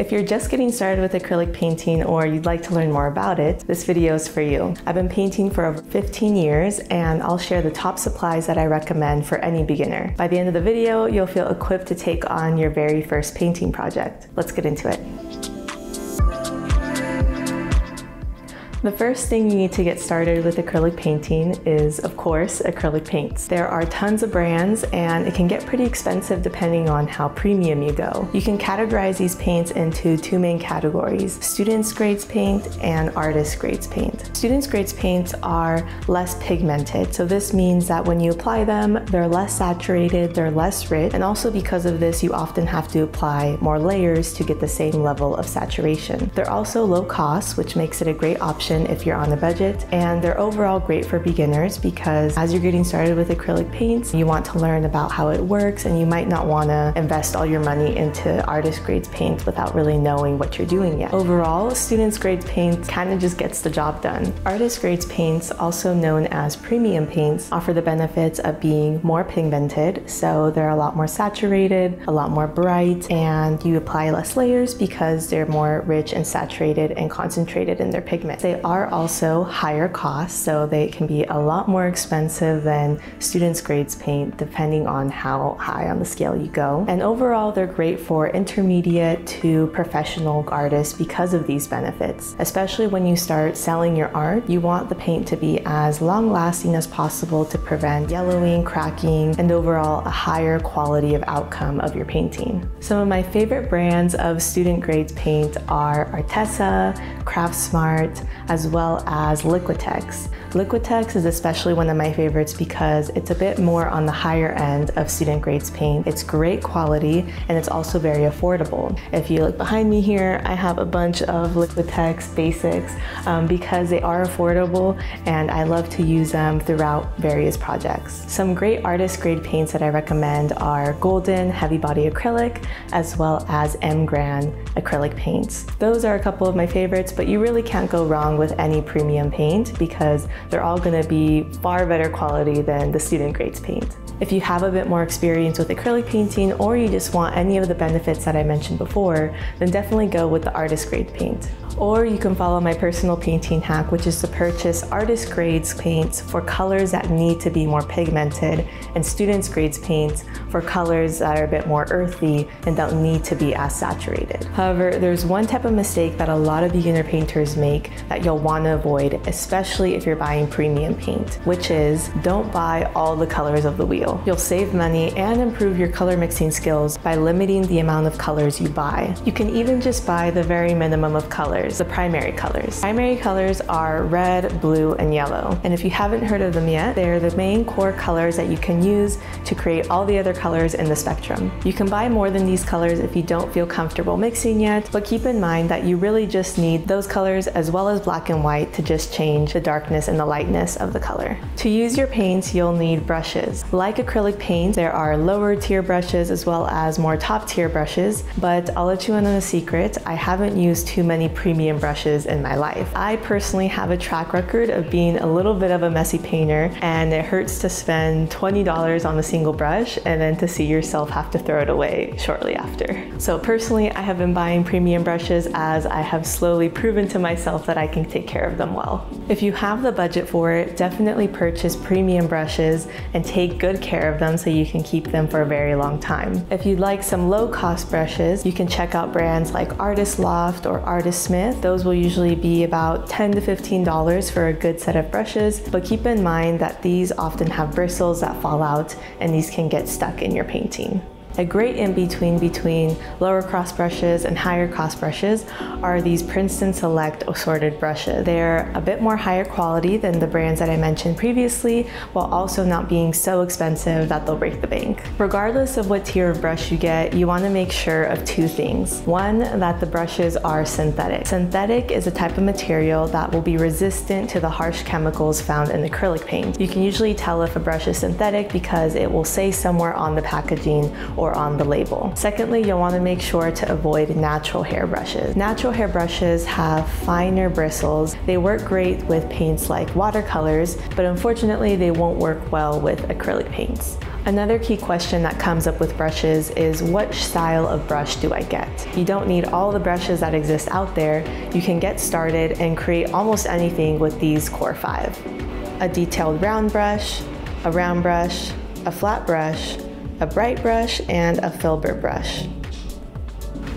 If you're just getting started with acrylic painting or you'd like to learn more about it, this video is for you. I've been painting for over 15 years and I'll share the top supplies that I recommend for any beginner. By the end of the video, you'll feel equipped to take on your very first painting project. Let's get into it. The first thing you need to get started with acrylic painting is, of course, acrylic paints. There are tons of brands and it can get pretty expensive depending on how premium you go. You can categorize these paints into two main categories: students' grades paint and artists' grades paint. Students' grades paints are less pigmented, so this means that when you apply them, they're less saturated, they're less rich, and also because of this, you often have to apply more layers to get the same level of saturation. They're also low cost, which makes it a great option if you're on a budget, and they're overall great for beginners because as you're getting started with acrylic paints, you want to learn about how it works and you might not want to invest all your money into artist grades paint without really knowing what you're doing yet. Overall, students grades paint kind of just gets the job done. Artist grades paints, also known as premium paints, offer the benefits of being more pigmented, so they're a lot more saturated, a lot more bright, and you apply less layers because they're more rich and saturated and concentrated in their pigment. They are also higher cost, so they can be a lot more expensive than students' grades paint depending on how high on the scale you go. And overall, they're great for intermediate to professional artists because of these benefits. Especially when you start selling your art, you want the paint to be as long-lasting as possible to prevent yellowing, cracking, and overall a higher quality of outcome of your painting. Some of my favorite brands of student grades paint are Artessa, Craftsmart, as well as Liquitex. Liquitex is especially one of my favorites because it's a bit more on the higher end of student grades paint. It's great quality and it's also very affordable. If you look behind me here, I have a bunch of Liquitex basics because they are affordable and I love to use them throughout various projects. Some great artist grade paints that I recommend are Golden Heavy Body Acrylic as well as M. Graham acrylic paints. Those are a couple of my favorites, but you really can't go wrong with any premium paint because they're all going to be far better quality than the student grades paint. If you have a bit more experience with acrylic painting or you just want any of the benefits that I mentioned before, then definitely go with the artist grade paint. Or you can follow my personal painting hack, which is to purchase artist grades paints for colors that need to be more pigmented and students grades paints for colors that are a bit more earthy and don't need to be as saturated. However, there's one type of mistake that a lot of beginner painters make that you'll want to avoid, especially if you're buying premium paint, which is don't buy all the colors of the wheel. You'll save money and improve your color mixing skills by limiting the amount of colors you buy. You can even just buy the very minimum of colors. The primary colors. Primary colors are red, blue, and yellow. And if you haven't heard of them yet, they're the main core colors that you can use to create all the other colors in the spectrum. You can buy more than these colors if you don't feel comfortable mixing yet, but keep in mind that you really just need those colors as well as black and white to just change the darkness and the lightness of the color. To use your paints, you'll need brushes. Like acrylic paint, there are lower tier brushes as well as more top tier brushes, but I'll let you in on a secret. I haven't used too many premium brushes in my life. I personally have a track record of being a little bit of a messy painter, and it hurts to spend $20 on a single brush and then to see yourself have to throw it away shortly after. So personally, I have been buying premium brushes as I have slowly proven to myself that I can take care of them well. If you have the budget for it, definitely purchase premium brushes and take good care of them so you can keep them for a very long time. If you'd like some low-cost brushes, you can check out brands like Artist Loft or Artist Smith. Those will usually be about $10 to $15 for a good set of brushes, but keep in mind that these often have bristles that fall out and these can get stuck in your painting. A great in-between between lower cost brushes and higher cost brushes are these Princeton Select assorted brushes. They're a bit more higher quality than the brands that I mentioned previously, while also not being so expensive that they'll break the bank. Regardless of what tier of brush you get, you want to make sure of two things. One, that the brushes are synthetic. Synthetic is a type of material that will be resistant to the harsh chemicals found in acrylic paint. You can usually tell if a brush is synthetic because it will say somewhere on the packaging or on the label. Secondly, you'll want to make sure to avoid natural hair brushes. Natural hair brushes have finer bristles. They work great with paints like watercolors, but unfortunately they won't work well with acrylic paints. Another key question that comes up with brushes is, what style of brush do I get? You don't need all the brushes that exist out there. You can get started and create almost anything with these core five. A detailed round brush, a round brush, a flat brush, a bright brush, and a filbert brush.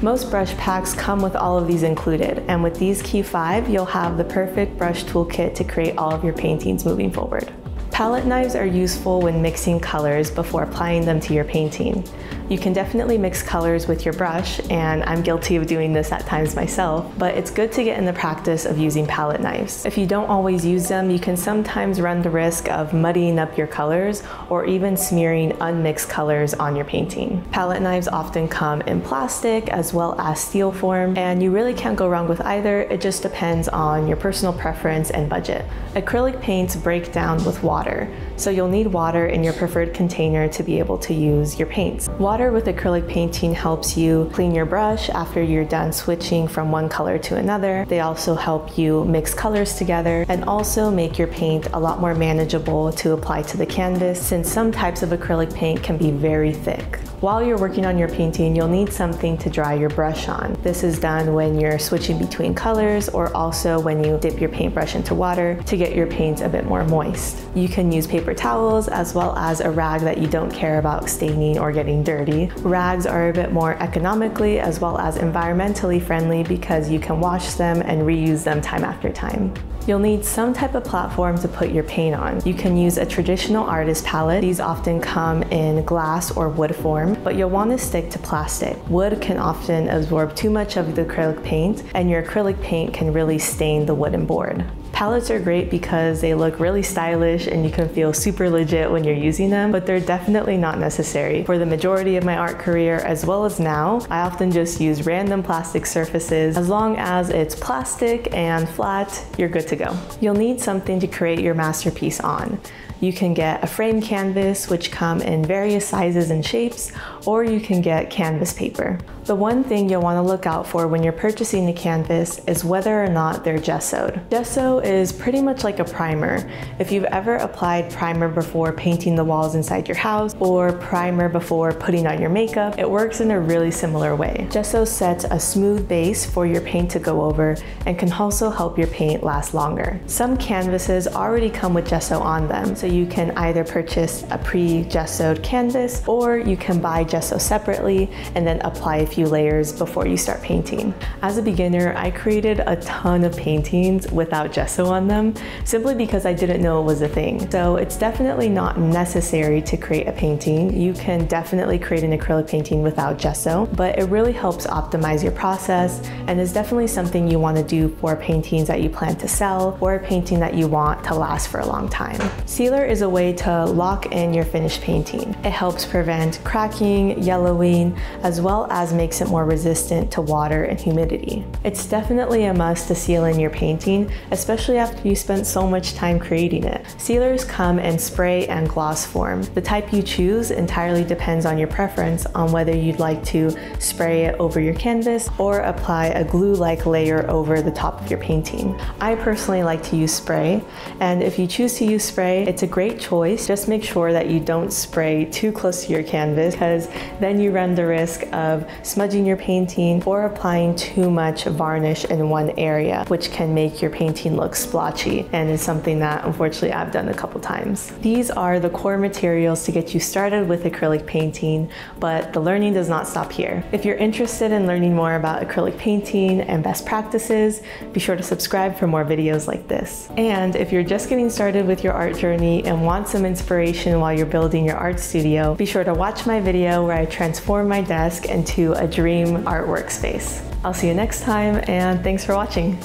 Most brush packs come with all of these included, and with these key five, you'll have the perfect brush toolkit to create all of your paintings moving forward. Palette knives are useful when mixing colors before applying them to your painting. You can definitely mix colors with your brush, and I'm guilty of doing this at times myself, but it's good to get in the practice of using palette knives. If you don't always use them, you can sometimes run the risk of muddying up your colors or even smearing unmixed colors on your painting. Palette knives often come in plastic as well as steel form, and you really can't go wrong with either. It just depends on your personal preference and budget. Acrylic paints break down with water, so you'll need water in your preferred container to be able to use your paints. Water with acrylic painting helps you clean your brush after you're done switching from one color to another. They also help you mix colors together and also make your paint a lot more manageable to apply to the canvas, since some types of acrylic paint can be very thick. While you're working on your painting, you'll need something to dry your brush on. This is done when you're switching between colors or also when you dip your paintbrush into water to get your paint a bit more moist. You can use paper towels as well as a rag that you don't care about staining or getting dirty. Rags are a bit more economically as well as environmentally friendly because you can wash them and reuse them time after time. You'll need some type of platform to put your paint on. You can use a traditional artist palette. These often come in glass or wood form, but you'll want to stick to plastic. Wood can often absorb too much of the acrylic paint, and your acrylic paint can really stain the wooden board. Palettes are great because they look really stylish and you can feel super legit when you're using them, but they're definitely not necessary. For the majority of my art career, as well as now, I often just use random plastic surfaces. As long as it's plastic and flat, you're good to go. You'll need something to create your masterpiece on. You can get a frame canvas, which come in various sizes and shapes, or you can get canvas paper. The one thing you'll want to look out for when you're purchasing the canvas is whether or not they're gessoed. Gesso is pretty much like a primer. If you've ever applied primer before painting the walls inside your house or primer before putting on your makeup, it works in a really similar way. Gesso sets a smooth base for your paint to go over and can also help your paint last longer. Some canvases already come with gesso on them, so you can either purchase a pre-gessoed canvas or you can buy gesso separately and then apply a few layers before you start painting. As a beginner, I created a ton of paintings without gesso on them simply because I didn't know it was a thing. So it's definitely not necessary to create a painting. You can definitely create an acrylic painting without gesso, but it really helps optimize your process and is definitely something you want to do for paintings that you plan to sell or a painting that you want to last for a long time. Sealer is a way to lock in your finished painting. It helps prevent cracking, yellowing, as well as makes it more resistant to water and humidity. It's definitely a must to seal in your painting, especially after you spent so much time creating it. Sealers come in spray and gloss form. The type you choose entirely depends on your preference on whether you'd like to spray it over your canvas or apply a glue-like layer over the top of your painting. I personally like to use spray, and if you choose to use spray, it's a great choice. Just make sure that you don't spray too close to your canvas, because then you run the risk of smudging your painting or applying too much varnish in one area, which can make your painting look splotchy, and is something that unfortunately I've done a couple times. These are the core materials to get you started with acrylic painting, but the learning does not stop here. If you're interested in learning more about acrylic painting and best practices, be sure to subscribe for more videos like this. And if you're just getting started with your art journey and want some inspiration while you're building your art studio, be sure to watch my video where I transform my desk into a dream art workspace. I'll see you next time, and thanks for watching.